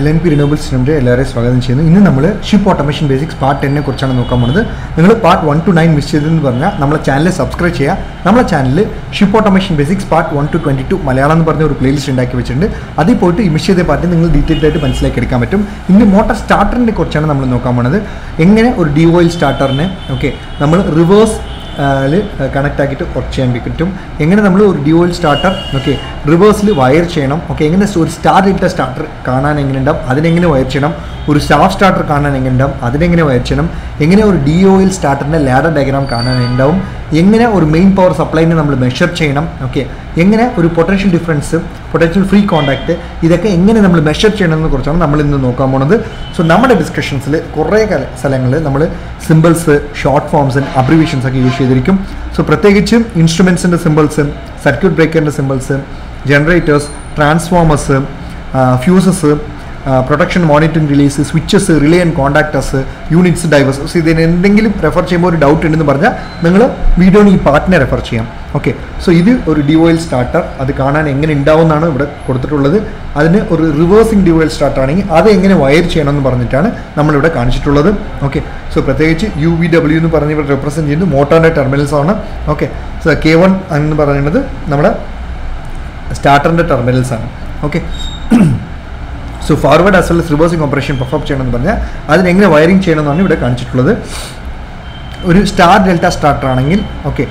LNP Renewables System Ship Automation Basics Part 10. Part 1 to 9 channel subscribe channel Ship Automation Basics Part 1 to 22 Malayalam playlist motor starter we D-Oil starter okay. Reverse connect to the D-Oil starter, okay. Reverse wire chainum, okay. Star starter, wire chainum, staff starter, wire chainum, D-Oil starter ladder diagram, main power supply measure chainum, okay. Potential difference, potential free contact, measure chainum, so number discussions, symbols, short forms and abbreviations. So, instruments and symbols, circuit breaker and symbols, generators, transformers, fuses, protection monitoring relays, switches, relay and contactors, units, divers. So, if you refer to doubt, you can refer to this. Okay, so this is a D-Oil starter. That is a reversing D-Oil starter. That is a wire chain. Okay, so UVW represents motor terminals. Okay, so K1 is starter terminals. Okay, so forward as well as reversing compression perform chain. That is a wiring chain. Star delta starter. Okay,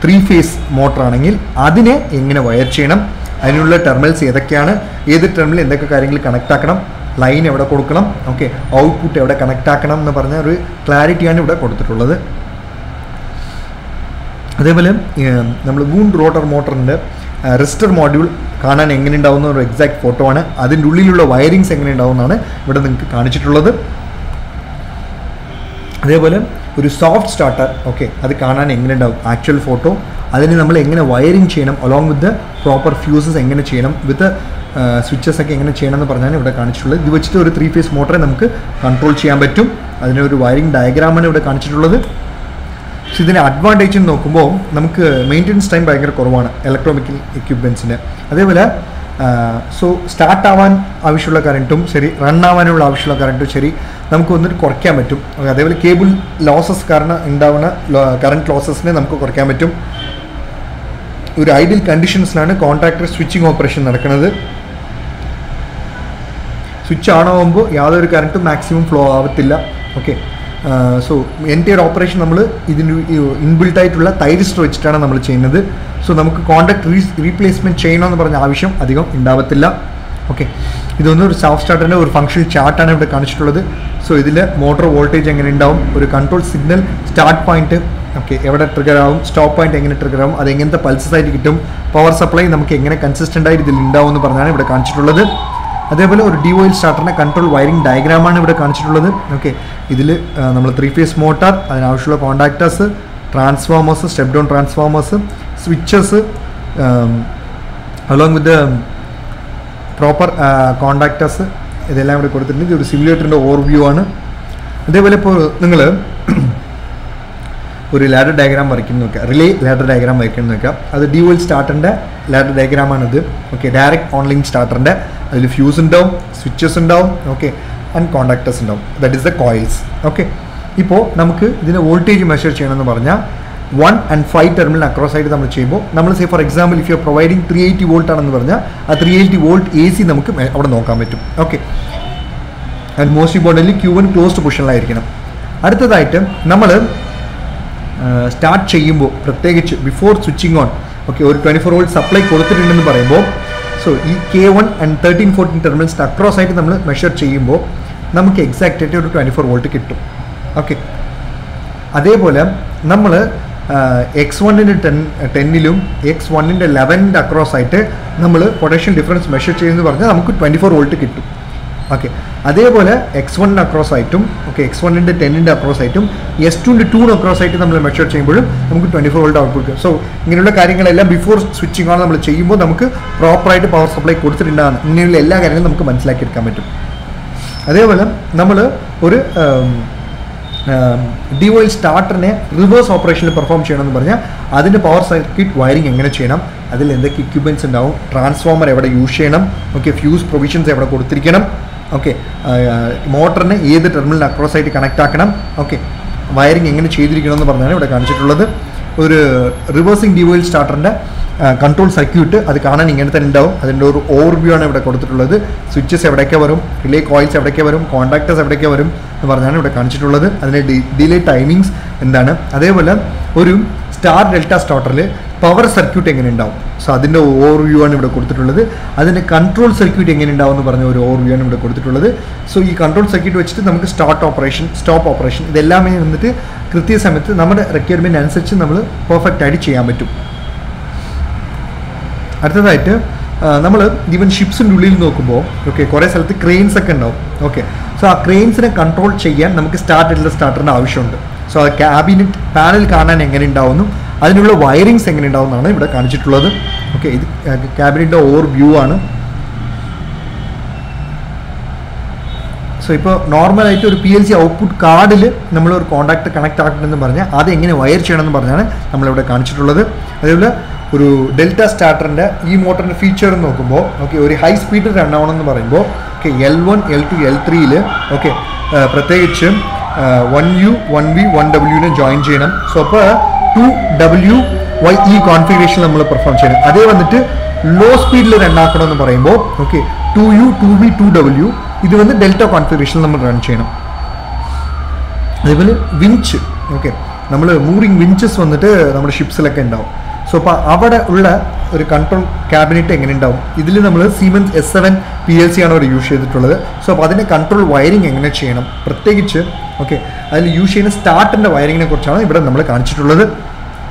three-phase motor anengil adine engine wire cheyanam adinulla terminals edakkana edhu terminal endakka karyangal connect aakanam line evada kodukanam okay output evada connect aakanam nu parna oru clarity aanu ivda koduthittulladu adevale nammal wound rotor motor inde resistor module kaanan engine undavunna oru exact photo aanu adinte ullillulla wirings engine undavunnaanu ivda ningalku kaanichittulladu adevale a soft starter, okay, that is the actual photo. That is the wiring chain along with the proper fuses chain with the switches chain. This is a three-phase motor control chain. That is a wiring diagram. So, the advantage is that maintenance time is electromechanical equipment. So start avan avashyulla currentum seri run avanulla avashyulla current seri namukku onnu korikkan pattum adevale cable losses karana indavana current losses ne namukku korikkan pattum oru ideal conditions lana contactor switching operation nadakkunnathu switch on avumbo yadoru current maximum flow avathilla okay. So entire operation nammal idinu inbuilt aayittulla thyristor vechittana nammal cheynadu so namakku contact replacement chain ennu parna avashyam adhigam undavathilla okay idu onnu or soft starter inde or functional chart aanu ivda kanichittullathu so idile motor voltage engane undavum or control signal start point okay evada trigger aavum stop point engane trigger aavum adu engane pulses aayittu kittum power supply namukku engane consistent aayittu idil undavum ennu parnana ivda kanichittullathu adevale or D-Oil starter control wiring diagram aanu ivda kanichittullathu okay idile nammal three phase motor adine avashyulla contactors transformers step down transformers switches along with the proper contactors idellam ivda koduthirundu idu simulator inde overview aanu adevale po ningalu or ladder diagram relay ladder diagram that is D-Oil starter ladder diagram okay direct on-link starter fuse and down, switches and down, okay and contactors and down. That is the coils okay ipo namukku idine voltage measure cheyananu paranja 1 and 5 terminal across side nammal cheybo nammal say for example if you are providing 380 volt anannu paranja aa 380 volt AC namukku avada nokkan pattum okay and most importantly Q1 closed position la irikkanam aduthathayittu nammal start cheybo prathyegichu before switching on okay or 24 volt supply koduthirundenu paraybo so K1 and 13-14 terminals across side nammal measure cheybo namukku exact aayittu or 24 volt kittum okay adepole nammal x1 inde 10 ilum x1 inde 11 inde across side nammal potential difference measure cheyennu parnja namukku 24 volt kittum okay adepole x1 inde across side okay x1 inde 10 inde across side s2 inde 2 inde across side nammal measure cheyyumbol namukku 24 volt output kittum so ingenulla karyangala ella before switching on nammal cheyyumbol namukku proper aayittu power supply koduthirundana ingenulla ella karyangalum namukku manasilakkiyedukkan pattum adepole nammal oru D-Oil starter reverse operation perform power circuit wiring equipments transformer use okay, fuse provisions okay, motor either terminal across site connect okay, wiring reversing D-Oil starter control circuit அது காண நீங்க எடுத்து நிண்டாவும் ಅದின்ட ஒரு overview ആണ് ഇവിടെ കൊടുத்துട്ടുള്ളത് switches എവിടെയൊക്കെ വരും relay coils എവിടെയൊക്കെ വരും കോണ്ടാക്ടേഴ്സ് എവിടെയൊക്കെ വരും എന്ന് പറഞ്ഞാണ് ഇവിടെ കാണിച്ചിട്ടുള്ളത് അതിന്റെ ഡിലേ ടൈമിംഗ്സ് എന്താണ് അതേപോലെ ഒരു സ്റ്റാർ ഡെൽറ്റ സ്റ്റാർട്ടറിൽ പവർ സർക്യൂട്ട് എങ്ങനെ ഉണ്ടാവും സോ അതിന്റെ ഓവർവ്യൂ ആണ് ഇവിടെ കൊടുത്തിട്ടുള്ളത് അതിന്റെ കൺട്രോൾ സർക്യൂട്ട് എങ്ങനെ ഉണ്ടാവും എന്ന് പറഞ്ഞ ഒരു ഓവർവ്യൂ ആണ് ഇവിടെ കൊടുത്തിട്ടുള്ളത് സോ ഈ കൺട്രോൾ സർക്യൂട്ട് വെച്ചിട്ട് നമുക്ക് സ്റ്റാർട്ട് ഓപ്പറേഷൻ സ്റ്റോപ്പ് ഓപ്പറേഷൻ ഇതെല്ലാം എന്നിട്ട് കൃത്യസമയത്ത് നമ്മുടെ റിക്വയർമെന്റ് അനുസരിച്ച് നമ്മൾ പെർഫെക്റ്റ് ആയിട്ട് ചെയ്യാൻ പറ്റും അടുത്തതായിട്ട് നമ്മൾ ഈവൻ ഷിപ്സിന്റെ ഉള്ളിൽ നോക്കുമ്പോൾ ഓക്കേ കുറേ സ്ഥലത്ത് ക്രെയിൻസ് ഒക്കെ ഉണ്ടാവും ഓക്കേ സോ ആ ക്രെയിൻസിനെ കൺട്രോൾ ചെയ്യാൻ നമുക്ക് സ്റ്റാർട്ടറിന്റെ ആവശ്യമുണ്ട് സോ ആ ക്യാബിനറ്റ് പാനൽ കാണാൻ എങ്ങനെ ഉണ്ടാവുന്നു അതിനുള്ള വയറിങ്സ് എങ്ങനെ ഉണ്ടാവും എന്നാണ് ഇവിടെ കാണിച്ചിട്ടുള്ളത് ഓക്കേ ഇത് ക്യാബിനറ്റിന്റെ ഓവർ വ്യൂ ആണ് സോ ഇപ്പോൾ നോർമൽ ആയിട്ട് ഒരു PLC ഔട്ട്പുട്ട് കാർഡിൽ നമ്മൾ ഒരു കോണ്ടാക്ട് കണക്ട് ആക്കണമെന്ന് പറഞ്ഞാൽ അത് എങ്ങനെ വയർ ചെയ്യണമെന്ന് പറഞ്ഞാണ് നമ്മൾ ഇവിടെ കാണിച്ചിട്ടുള്ളത് അതേപോലെ ഒരു ഡെൽറ്റ സ്റ്റാർട്ടറിന്റെ ഈ മോട്ടറിന്റെ ഫീച്ചർ നോക്കുമ്പോൾ ഓക്കെ ഒരു ഹൈ സ്പീഡിൽ റൺ ആവണമെന്ന് പറയുമ്പോൾ ഓക്കെ L1 L2 L3 ൽ ഓക്കെ പ്രത്യേകിച്ച് 1U 1V 1W നെ ജോയിൻ ചെയ്യണം സോ അപ്പോൾ 2WYE കോൺഫിഗറേഷൻ നമ്മൾ പെർഫോം ചെയ്യണം അതേ വന്നിട്ട് ലോ സ്പീഡിൽ റൺ ആക്കണമെന്ന് പറയുമ്പോൾ ഓക്കെ 2U 2V 2W ഇത് വന്ന് ഡെൽറ്റ കോൺഫിഗറേഷൻ നമ്മൾ റൺ ചെയ്യണം അതേപോലെ വിഞ്ച് ഓക്കെ നമ്മൾ മൂവിംഗ് വിഞ്ചസ് വന്നിട്ട് നമ്മുടെ ഷിപ്സിലൊക്കെ ഉണ്ടാവും സോ അപ്പോൾ അവിടെ ഉള്ള ഒരു കൺട്രോൾ ക്യാബിനറ്റ് എങ്ങനെ ഉണ്ടാവും ഇതിൽ നമ്മൾ Siemens S7 PLC ആണ് അവിടെ യൂസ് ചെയ്തിട്ടുള്ളത് സോ അപ്പോൾ അതിൻ്റെ കൺട്രോൾ വയറിങ് എങ്ങനെ ചെയ്യണം പ്രത്യേകിച്ച് ഓക്കെ അതിൽ യൂസ് ചെയ്യുന്ന സ്റ്റാർട്ടിൻ്റെ വയറിങ്ങിനെ കുറിച്ചാണ് ഇവിടെ നമ്മൾ കാണിച്ചിട്ടുള്ളത്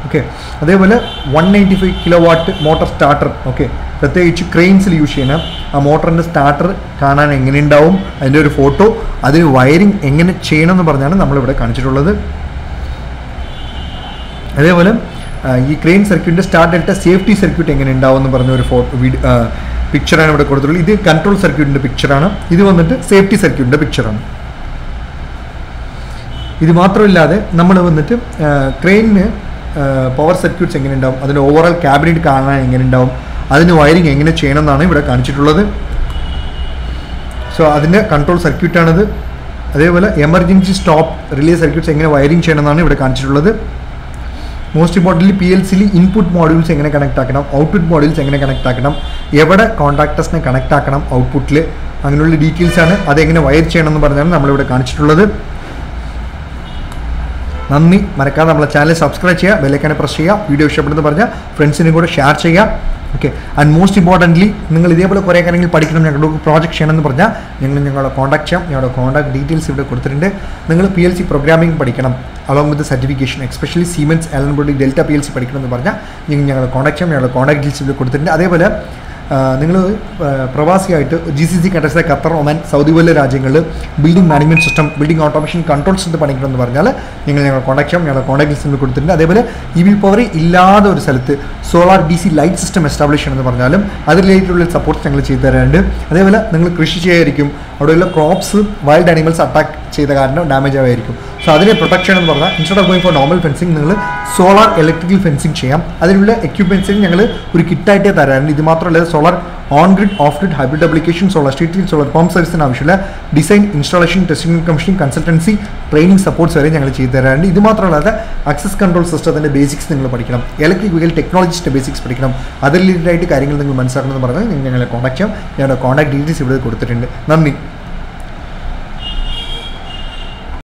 ഓക്കെ അതേപോലെ 195 kW മോട്ടോർ സ്റ്റാർട്ടർ ഓക്കെ പ്രത്യേകിച്ച് ക്രെയിൻസിൽ യൂസ് ചെയ്യണം ആ മോട്ടറിൻ്റെ സ്റ്റാർട്ടർ കാണാൻ എങ്ങനെ ഉണ്ടാവും അതിൻ്റെ ഒരു ഫോട്ടോ അതിന് വയറിങ് എങ്ങനെ ചെയ്യണം എന്ന് പറഞ്ഞാണ് നമ്മളിവിടെ കാണിച്ചിട്ടുള്ളത് അതേപോലെ ഈ ക്രെയിൻ സർക്യൂട്ടിന്റെ സ്റ്റാർട്ട് ഡെൽറ്റ സേഫ്റ്റി സർക്യൂട്ട് എങ്ങനെ ഉണ്ടാവും എന്ന് പറഞ്ഞ ഒരു പിക്ചറാണ് ഇവിടെ കൊടുത്തിട്ടുള്ളത് ഇത് കൺട്രോൾ സർക്യൂട്ടിന്റെ പിക്ചറാണ് ഇത് വന്നിട്ട് സേഫ്റ്റി സർക്യൂട്ടിന്റെ പിക്ചറാണ് ഇത് മാത്രമല്ലാതെ നമ്മൾ വന്നിട്ട് ക്രെയിനിന് പവർ സർക്യൂട്ട്സ് എങ്ങനെ ഉണ്ടാവും അതിന് ഓവറോൾ ക്യാബിനറ്റ് കാണാൻ എങ്ങനെ ഉണ്ടാവും അതിന് വയറിങ് എങ്ങനെ ചെയ്യണം എന്നാണ് ഇവിടെ കാണിച്ചിട്ടുള്ളത് സോ അതിന്റെ കൺട്രോൾ സർക്യൂട്ടാണിത് അതേപോലെ എമർജൻസി സ്റ്റോപ്പ് റിലേ സർക്യൂട്ട്സ് എങ്ങനെ വയറിങ് ചെയ്യണം എന്നാണ് ഇവിടെ കാണിച്ചിട്ടുള്ളത് most importantly PLC input modules എങ്ങനെ കണക്ട് ആക്കണം ഔട്ട്പുട്ട് മോഡ്യൂൾസ് എങ്ങനെ കണക്ട് ആക്കണം എവിടെ കോൺട്രാക്ടേഴ്സിനെ കണക്ട് ആക്കണം ഔട്ട്പുട്ടിൽ അങ്ങനെയുള്ള ഡീറ്റെയിൽസ് ആണ് അതെങ്ങനെ വയർ ചെയ്യണം എന്ന് പറഞ്ഞാണ് നമ്മളിവിടെ കാണിച്ചിട്ടുള്ളത് നന്ദി മറക്കാതെ നമ്മളെ ചാനൽ സബ്സ്ക്രൈബ് ചെയ്യുക ബെല്ലൈക്കനെ പ്രസ് ചെയ്യുക വീഡിയോ ഇഷ്ടപ്പെടുന്നു പറഞ്ഞാൽ ഫ്രണ്ട്സിനും കൂടെ ഷെയർ ചെയ്യുക ഓക്കെ ആൻഡ് മോസ്റ്റ് ഇമ്പോർട്ടൻ്റ്ലി നിങ്ങൾ ഇതേപോലെ കുറേ കാര്യങ്ങൾ പഠിക്കണം ഞങ്ങളുടെ പ്രോജക്ട് ചെയ്യണമെന്ന് പറഞ്ഞാൽ ഞങ്ങളെ കോൺടാക്ട് ചെയ്യാം ഞങ്ങളുടെ കോൺടാക്ട് ഡീറ്റെയിൽസ് ഇവിടെ കൊടുത്തിട്ടുണ്ട് നിങ്ങൾ PLC പ്രോഗ്രാമിംഗ് പഠിക്കണം along with certification especially Siemens LNP delta PLC പഠിക്കണമെന്ന് പറഞ്ഞാൽ ഞങ്ങളെ കോൺടാക്ട് ചെയ്യാം ഞങ്ങളുടെ കോൺടാക്ട് ഡീറ്റെയിൽസ് ഇവിടെ കൊടുത്തിട്ടുണ്ട് അതേപോലെ നിങ്ങൾ പ്രവാസിയായിട്ട് GCC കൺട്രീസിലെ ഖത്തർ ഒമാൻ സൗദി പോലുള്ള രാജ്യങ്ങളിൽ building management system building automation control system പഠിക്കണമെന്ന് പറഞ്ഞാൽ ഞങ്ങൾ കോൺടാക്ട് ചെയ്യാം ഞങ്ങളുടെ കോൺടാക്ട് ലിസ്റ്റിൽ കൊടുത്തിട്ടുണ്ട് അതേപോലെ EV പവർ ഇല്ലാതെ ഒരു സ്ഥലത്ത് solar DC light system establish ചെയ്യണമെന്ന് പറഞ്ഞാലും അത് റിലേറ്റഡുള്ള സപ്പോർട്ട് ഞങ്ങൾ ചെയ്തു തരാറുണ്ട് അതേപോലെ നിങ്ങൾ കൃഷി ചെയ്യായിരിക്കും അവിടെയുള്ള ക്രോപ്സ് വൈൽഡ് ആനിമൽസ് അറ്റാക്ക് ചെയ്ത കാരണം ഡാമേജ് ആയിരിക്കും സോ അതിനെ പ്രൊട്ടക്ഷൻ എന്ന് പറഞ്ഞാൽ instead of going for normal fencing നിങ്ങൾ സോളാർ ഇലക്ട്രിക്കൽ ഫെൻസിങ് ചെയ്യാം അതിനുള്ള എക്യുപ്മെൻസിന് ഞങ്ങൾ ഒരു കിറ്റായിട്ടേ തരാറുണ്ട് ഇത് മാത്രമല്ല solar on grid off grid hybrid application solar street solar pump സർവീസിന് ആവശ്യമുള്ള design installation testing commissioning consultancy training supports വരെ ഞങ്ങൾ ചെയ്തു തരാറുണ്ട് ഇത് മാത്രമല്ലാതെ ആക്സസ് കൺട്രോൾ സിസ്റ്റത്തിൻ്റെ ബേസിക്സ് നിങ്ങൾ പഠിക്കണം ഇലക്ട്രിക് വെഹിക്കിൾ ടെക്നോളജിയുടെ ബേസിക്സ് പഠിക്കണം അതിൽ റിലേറ്റഡ് ആയിട്ട് കാര്യങ്ങൾ നിങ്ങൾ മനസ്സിലാക്കണമെന്ന് പറഞ്ഞാൽ നിങ്ങൾ ഞങ്ങളെ കോൺടാക്ട് ചെയ്യാം ഞങ്ങളുടെ കോൺടാക്ട് ഡീറ്റെയിൽസ് ഇവിടെ കൊടുത്തിട്ടുണ്ട് നന്ദി